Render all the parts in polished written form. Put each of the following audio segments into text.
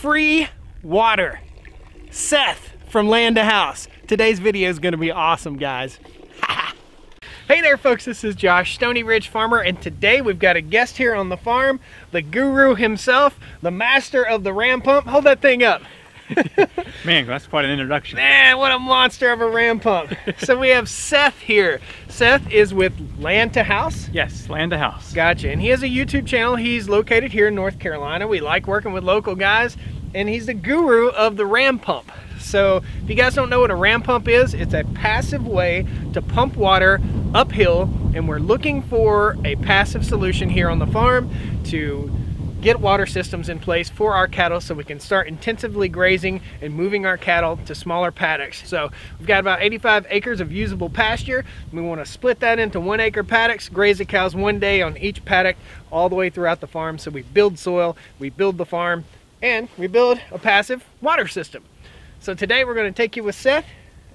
free water. Seth from Land to House. Today's video is going to be awesome, guys. Hey there, folks. This is Josh, Stony Ridge Farmer, and today we've got a guest here on the farm, the guru himself, the master of the ram pump. Hold that thing up. Man, that's quite an introduction. Man, what a monster of a ram pump. So we have Seth here. Seth is with Land to House? Yes, Land to House. Gotcha. And he has a YouTube channel. He's located here in North Carolina. We like working with local guys, and he's the guru of the ram pump. So if you guys don't know what a ram pump is, it's a passive way to pump water uphill, and we're looking for a passive solution here on the farm to get water systems in place for our cattle so we can start intensively grazing and moving our cattle to smaller paddocks. So we've got about 85 acres of usable pasture. We want to split that into 1 acre paddocks, graze the cows 1 day on each paddock all the way throughout the farm. So we build soil, we build the farm, and we build a passive water system. So today we're going to take you with Seth,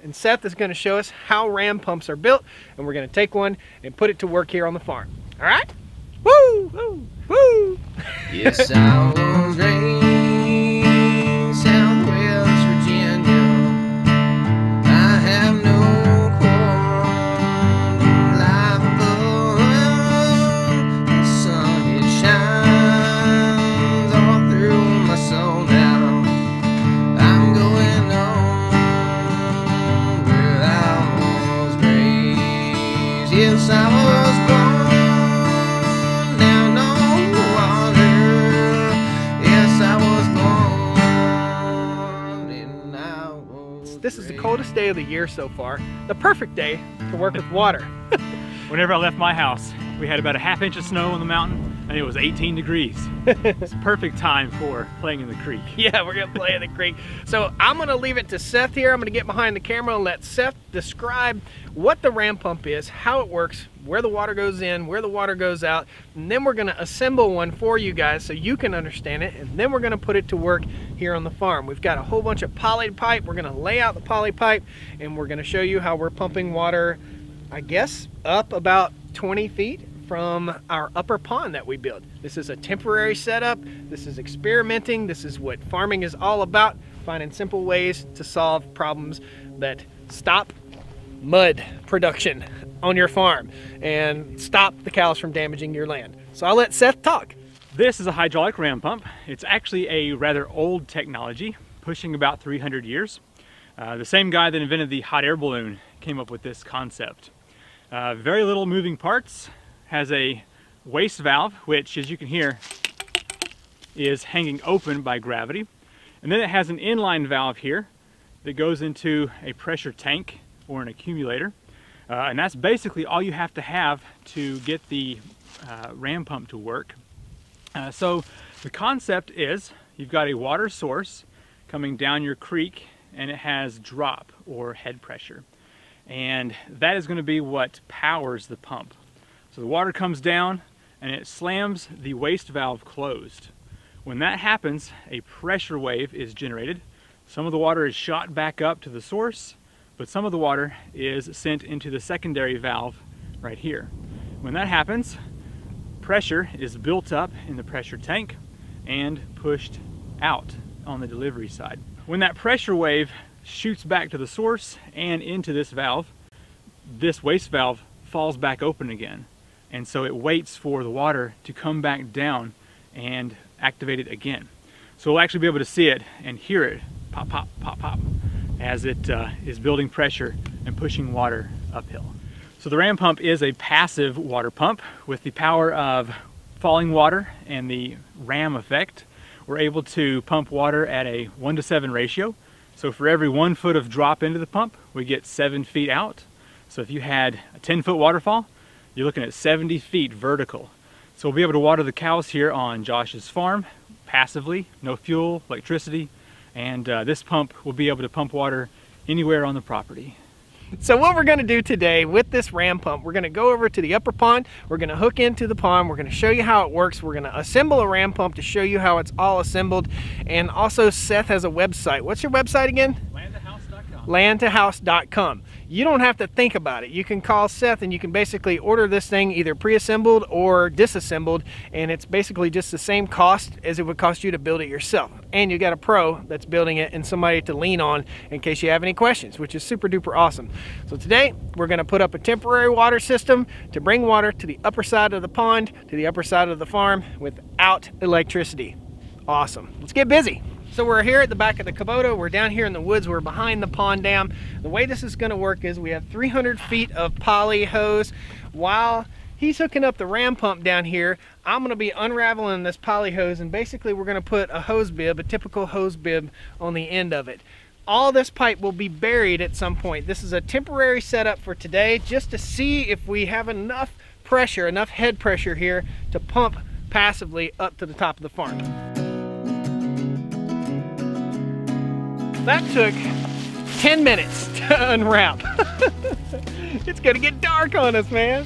and Seth is going to show us how ram pumps are built, and we're going to take one and put it to work here on the farm. All right? Woo! Woo! Woo! Yes, I will graze South West Virginia. I have no quarrel, no life above. The sun it shines all through my soul now. I'm going on where I was raised. Yes, I was born. This is the coldest day of the year so far. The perfect day to work with water. Whenever I left my house, we had about a ½ inch of snow on the mountain, and it was 18 degrees. It's a perfect time for playing in the creek. Yeah, we're gonna play in the creek. So I'm gonna leave it to Seth here. I'm gonna get behind the camera and let Seth describe what the ram pump is, how it works, where the water goes in, where the water goes out, and then we're gonna assemble one for you guys so you can understand it, and then we're gonna put it to work here on the farm. We've got a whole bunch of poly pipe. We're gonna lay out the poly pipe, and we're gonna show you how we're pumping water, I guess, up about 20 feet from our upper pond that we built. This is a temporary setup. This is experimenting. This is what farming is all about, finding simple ways to solve problems that stop mud production on your farm and stop the cows from damaging your land. So I'll let Seth talk. This is a hydraulic ram pump. It's actually a rather old technology, pushing about 300 years. The same guy that invented the hot air balloon came up with this concept. Very little moving parts, has a waste valve, which, as you can hear, is hanging open by gravity. And then it has an inline valve here that goes into a pressure tank or an accumulator. And that's basically all you have to get the ram pump to work. So the concept is you've got a water source coming down your creek, and it has drop or head pressure. And that is going to be what powers the pump. So the water comes down and it slams the waste valve closed. When that happens, a pressure wave is generated. Some of the water is shot back up to the source, but some of the water is sent into the secondary valve right here. When that happens, pressure is built up in the pressure tank and pushed out on the delivery side. When that pressure wave shoots back to the source and into this valve, this waste valve falls back open again, and so it waits for the water to come back down and activate it again. So we'll actually be able to see it and hear it pop, pop, pop, pop as it is building pressure and pushing water uphill. So the ram pump is a passive water pump. With the power of falling water and the ram effect, we're able to pump water at a 1-to-7 ratio. So for every 1 foot of drop into the pump, we get 7 feet out. So if you had a 10-foot waterfall, you're looking at 70 feet vertical. So we'll be able to water the cows here on Josh's farm passively, no fuel, electricity, and this pump will be able to pump water anywhere on the property. So what we're going to do today with this ram pump, we're going to go over to the upper pond, we're going to hook into the pond, we're going to show you how it works, we're going to assemble a ram pump to show you how it's all assembled, and also Seth has a website. What's your website again? Landtohouse.com. you don't have to think about it. You can call Seth and you can basically order this thing either pre-assembled or disassembled, and it's basically just the same cost as it would cost you to build it yourself. And you got a pro that's building it and somebody to lean on in case you have any questions, which is super duper awesome. So today we're going to put up a temporary water system to bring water to the upper side of the pond, to the upper side of the farm without electricity. Awesome. Let's get busy. So we're here at the back of the Kubota. We're down here in the woods. We're behind the pond dam. The way this is going to work is we have 300 feet of poly hose. While he's hooking up the ram pump down here, I'm going to be unraveling this poly hose, and basically we're going to put a hose bib, a typical hose bib, on the end of it. All this pipe will be buried at some point. This is a temporary setup for today just to see if we have enough pressure, enough head pressure here to pump passively up to the top of the farm. That took 10 minutes to unwrap. It's gonna get dark on us, man.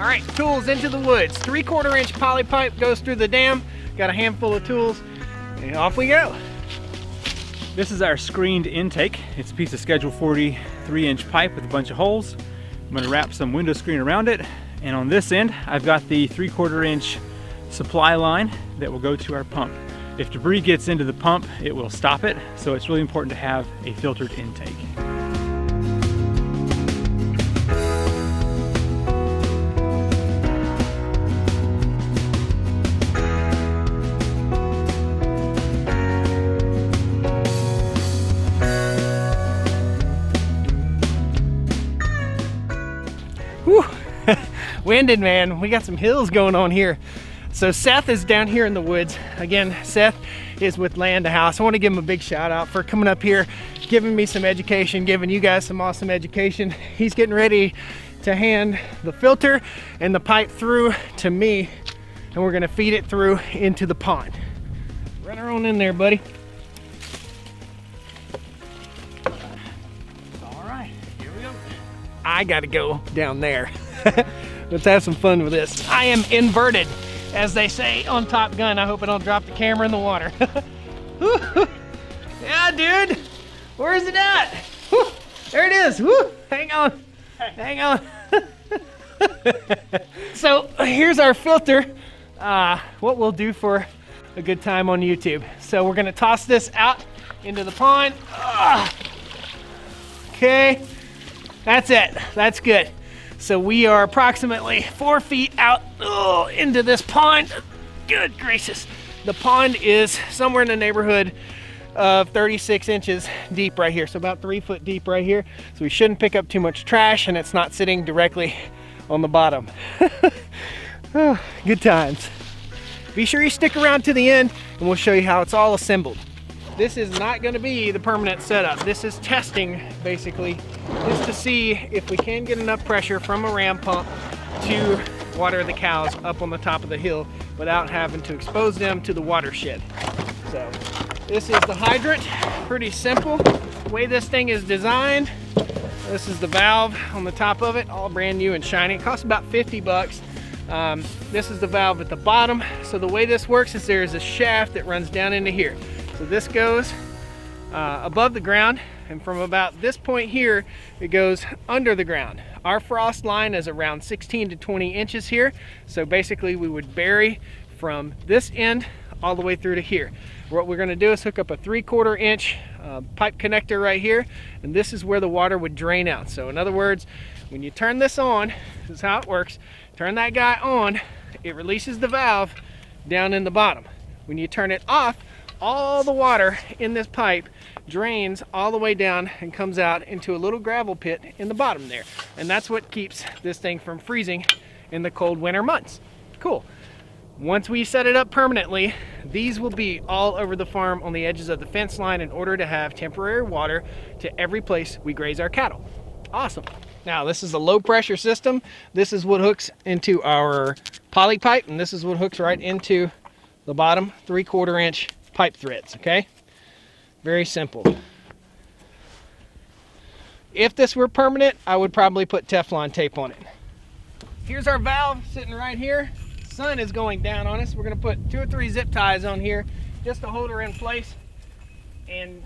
All right, tools into the woods. 3/4 inch poly pipe goes through the dam. Got a handful of tools and off we go. This is our screened intake. It's a piece of schedule 43 inch pipe with a bunch of holes. I'm gonna wrap some window screen around it. And on this end, I've got the 3/4 inch supply line that will go to our pump. If debris gets into the pump, it will stop it, so it's really important to have a filtered intake. Whew, winded, man. We got some hills going on here. So Seth is down here in the woods. Again, Seth is with Land to House. I want to give him a big shout out for coming up here, giving me some education, giving you guys some awesome education. He's getting ready to hand the filter and the pipe through to me, and we're gonna feed it through into the pond. Run her on in there, buddy. All right, here we go. I gotta go down there. Let's have some fun with this. I am inverted, as they say on Top Gun. I hope I don't drop the camera in the water. Yeah, dude, where is it at? Woo. There it is. Woo. Hang on, hang on. So here's our filter, what we'll do for a good time on YouTube. So we're gonna toss this out into the pond. Okay, that's it, that's good. So we are approximately 4 feet out into this pond. Good gracious. The pond is somewhere in the neighborhood of 36 inches deep right here. So about 3 foot deep right here. So we shouldn't pick up too much trash, and it's not sitting directly on the bottom. Oh, good times. Be sure you stick around to the end and we'll show you how it's all assembled. This is not going to be the permanent setup. This is testing, basically, just to see if we can get enough pressure from a ram pump to water the cows up on the top of the hill without having to expose them to the watershed. So this is the hydrant, pretty simple. The way this thing is designed, this is the valve on the top of it, all brand new and shiny. It costs about 50 bucks. This is the valve at the bottom. So the way this works is there is a shaft that runs down into here. So this goes above the ground, and from about this point here, it goes under the ground. Our frost line is around 16 to 20 inches here. So basically we would bury from this end all the way through to here. What we're gonna do is hook up a 3/4 inch pipe connector right here, and this is where the water would drain out. So in other words, when you turn this on, this is how it works. Turn that guy on, it releases the valve down in the bottom. When you turn it off, all the water in this pipe drains all the way down and comes out into a little gravel pit in the bottom there. And that's what keeps this thing from freezing in the cold winter months. Cool. Once we set it up permanently, these will be all over the farm on the edges of the fence line in order to have temporary water to every place we graze our cattle. Awesome. Now this is a low pressure system. This is what hooks into our poly pipe, and this is what hooks right into the bottom 3/4 inch pipe threads, okay? Very simple. If this were permanent, I would probably put Teflon tape on it. Here's our valve sitting right here. Sun is going down on us. We're gonna put 2 or 3 zip ties on here just to hold her in place and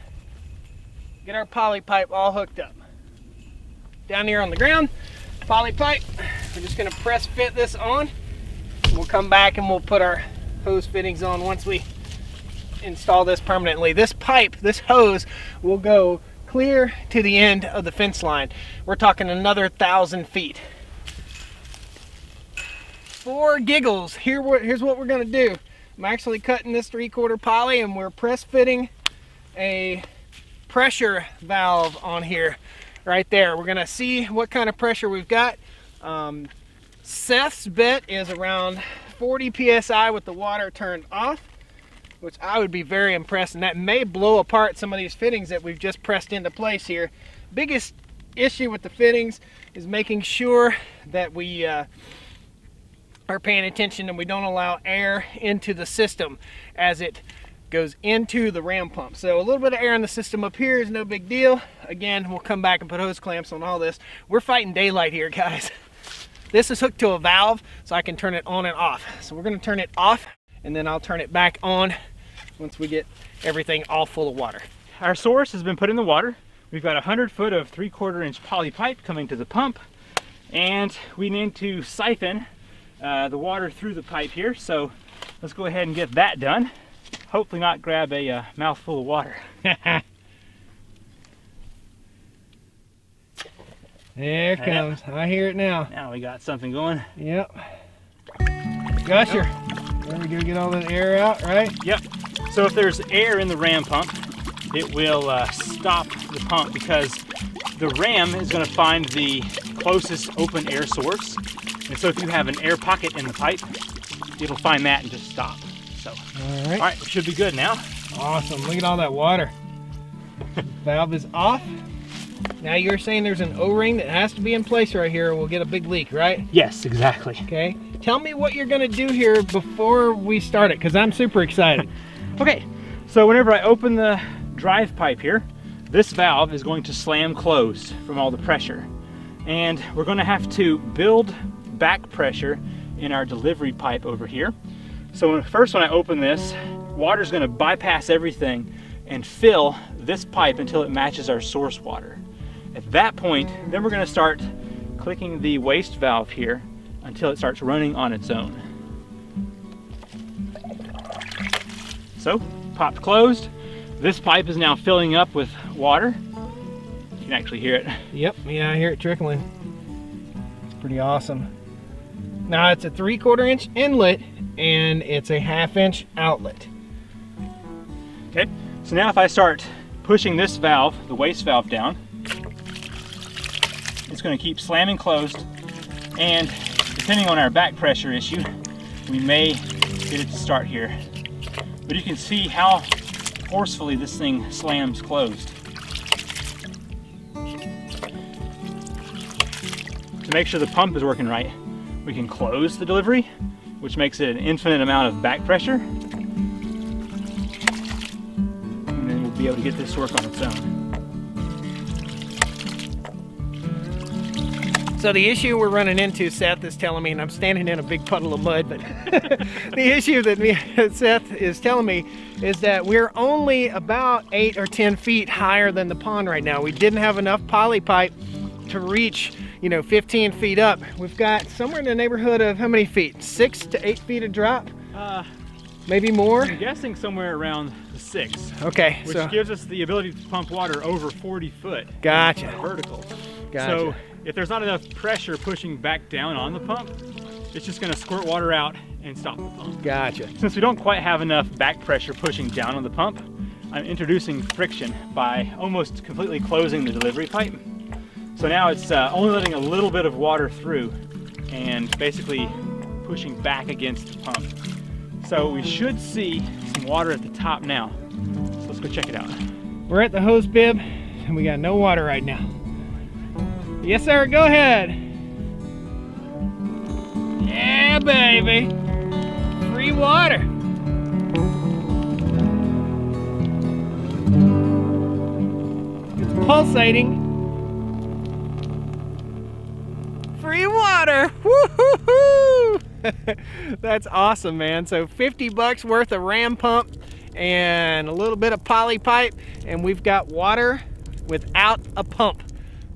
get our poly pipe all hooked up. down here on the ground, poly pipe. We're just gonna press fit this on. We'll come back and we'll put our hose fittings on once we install this permanently. This pipe, this hose, will go clear to the end of the fence line. We're talking another 1,000 feet. For giggles, here's what we're gonna do. I'm actually cutting this 3/4 poly and we're press fitting a pressure valve on here. Right there, we're gonna see what kind of pressure we've got. Seth's bet is around 40 psi with the water turned off, which I would be very impressed, and that may blow apart some of these fittings that we've just pressed into place here. Biggest issue with the fittings is making sure that we are paying attention and we don't allow air into the system as it goes into the ram pump. So a little bit of air in the system up here is no big deal. Again, we'll come back and put hose clamps on all this. We're fighting daylight here, guys. This is hooked to a valve so I can turn it on and off. So we're gonna turn it off and then I'll turn it back on once we get everything all full of water. Our source has been put in the water. We've got 100 foot of 3/4 inch poly pipe coming to the pump, and we need to siphon the water through the pipe here. So let's go ahead and get that done. Hopefully not grab a mouthful of water. There it comes. I hear it now. Now we got something going. Yep. Gusher. There we go. Get all that air out, right? Yep. So if there's air in the ram pump, it will stop the pump because the ram is going to find the closest open air source. And so if you have an air pocket in the pipe, it'll find that and just stop. So, all right, it should be good now. Awesome, look at all that water. Valve is off. Now you're saying there's an O-ring that has to be in place right here or we'll get a big leak, right? Yes, exactly. Okay, tell me what you're gonna do here before we start it, because I'm super excited. Okay, so whenever I open the drive pipe here, this valve is going to slam closed from all the pressure. And we're gonna have to build back pressure in our delivery pipe over here. So first when I open this, water's gonna bypass everything and fill this pipe until it matches our source water. At that point, then we're gonna start clicking the waste valve here until it starts running on its own. So, pop closed. This pipe is now filling up with water. You can actually hear it. Yep, yeah, I hear it trickling. It's pretty awesome. Now it's a 3/4 inch inlet and it's a 1/2 inch outlet. Okay, so now if I start pushing this valve, the waste valve, down, it's going to keep slamming closed, and depending on our back pressure issue, we may get it to start here. But you can see how forcefully this thing slams closed. To make sure the pump is working right, we can close the delivery, which makes it an infinite amount of back pressure. And then we'll be able to get this to work on its own. So the issue we're running into, Seth is telling me, and I'm standing in a big puddle of mud, but the issue that Seth is telling me is that we're only about 8 or 10 feet higher than the pond right now. We didn't have enough poly pipe to reach, you know, 15 feet up. We've got somewhere in the neighborhood of how many feet? 6 to 8 feet of drop? Maybe more? I'm guessing somewhere around 6. Okay. Which gives us the ability to pump water over 40 foot. Gotcha. Vertical. Gotcha. So if there's not enough pressure pushing back down on the pump, it's just gonna squirt water out and stop the pump. Gotcha. Since we don't quite have enough back pressure pushing down on the pump, I'm introducing friction by almost completely closing the delivery pipe. So now it's only letting a little bit of water through and basically pushing back against the pump. So we should see some water at the top now. So let's go check it out. We're at the hose bib and we got no water right now. Yes, sir, go ahead. Yeah, baby. Free water. It's pulsating. Woo-hoo-hoo! That's awesome, man. So $50 worth of ram pump and a little bit of poly pipe, and we've got water without a pump.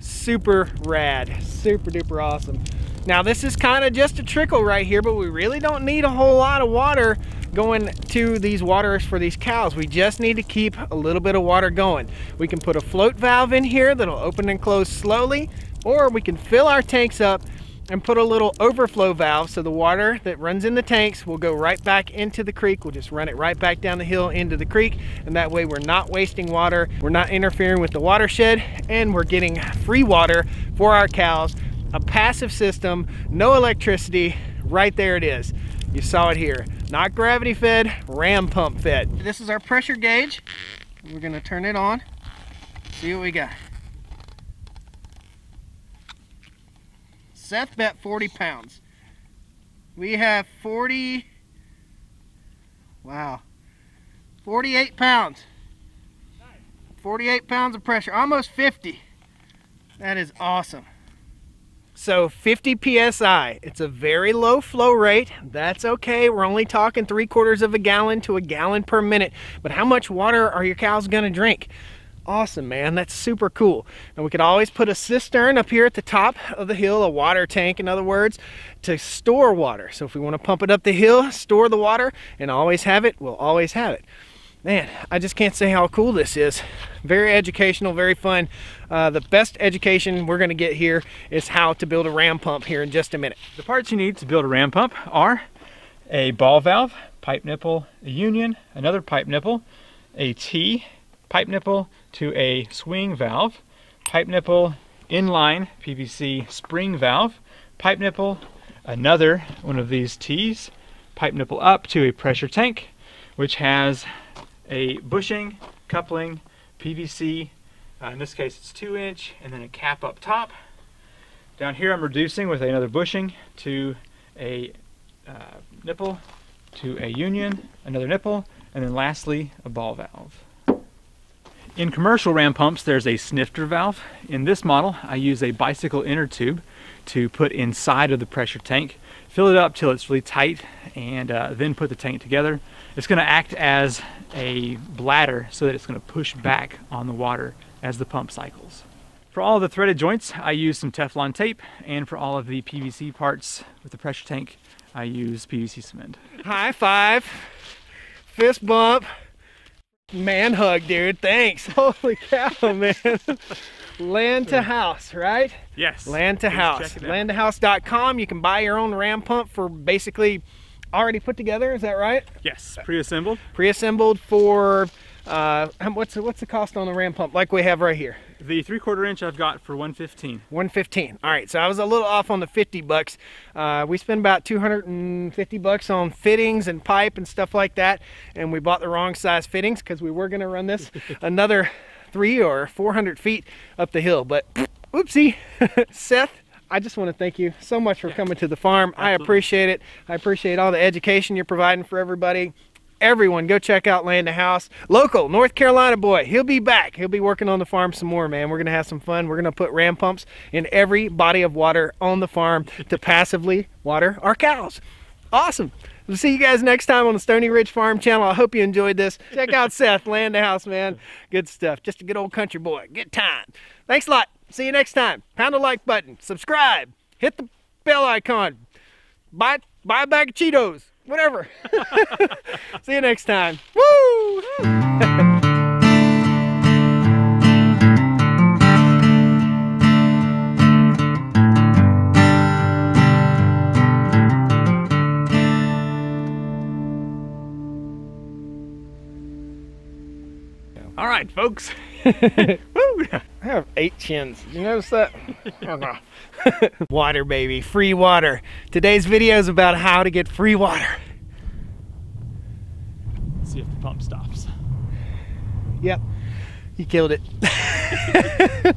super rad, super duper awesome. Now this is kind of just a trickle right here, but we really don't need a whole lot of water going to these waterers for these cows. We just need to keep a little bit of water going. We can put a float valve in here that'll open and close slowly, or we can fill our tanks up and put a little overflow valve so the water that runs in the tanks will go right back into the creek. We'll just run it right back down the hill into the creek, and that way we're not wasting water, we're not interfering with the watershed, and we're getting free water for our cows. A passive system, no electricity, right there it is. You saw it here. Not gravity fed, ram pump fed. This is our pressure gauge. We're gonna turn it on, see what we got. Seth bet 40 pounds. We have 48 pounds. 48 pounds of pressure, almost 50. That is awesome. So 50 PSI, it's a very low flow rate. That's okay, we're only talking 3/4 of a gallon to 1 gallon per minute. But how much water are your cows gonna drink? Awesome, man, that's super cool. And we could always put a cistern up here at the top of the hill, a water tank in other words, to store water. So if we want to pump it up the hill, store the water, and always have it, we'll always have it. Man, I just can't say how cool this is. Very educational, very fun. The best education we're going to get here is how to build a ram pump here in just a minute. The parts you need to build a ram pump are a ball valve, pipe nipple, a union, another pipe nipple, a T, pipe nipple to a swing valve, pipe nipple inline PVC spring valve, pipe nipple, another one of these T's, pipe nipple up to a pressure tank, which has a bushing, coupling, PVC, in this case it's 2-inch, and then a cap up top. Down here I'm reducing with another bushing to a nipple, to a union, another nipple, and then lastly a ball valve. In commercial ram pumps, there's a snifter valve. In this model, I use a bicycle inner tube to put inside of the pressure tank, fill it up till it's really tight, and then put the tank together. It's gonna act as a bladder so that it's gonna push back on the water as the pump cycles. For all the threaded joints, I use some Teflon tape, and for all of the PVC parts with the pressure tank, I use PVC cement. High five, fist bump, man hug, dude. Thanks. Holy cow, man. Land to House, right? Yes. Land to House. Landtohouse.com. You can buy your own ram pump for basically already put together. Is that right? Yes. Pre-assembled. Pre-assembled for what's the cost on the ram pump like we have right here? The 3/4 inch I've got for $115. $115. All right, so I was a little off on the 50 bucks. We spent about 250 bucks on fittings and pipe and stuff like that, and we bought the wrong size fittings because we were going to run this another 300 or 400 feet up the hill. But whoopsie. Seth, I just want to thank you so much for coming to the farm. Absolutely. I appreciate it. I appreciate all the education you're providing for everybody. Everyone, go check out Land to House. Local North Carolina boy. He'll be back. He'll be working on the farm some more, man. We're going to have some fun. We're going to put ram pumps in every body of water on the farm to passively water our cows. Awesome. We'll see you guys next time on the Stony Ridge Farm channel. I hope you enjoyed this. Check out Seth, Land to House, man. Good stuff. Just a good old country boy. Good time. Thanks a lot. See you next time. Pound the like button. Subscribe. Hit the bell icon. Buy a bag of Cheetos. Whatever. See you next time. Woo! All right, folks. Woo! I have 8 chins. You notice that? Water, baby. Free water. Today's video is about how to get free water. Let's see if the pump stops. Yep. You killed it.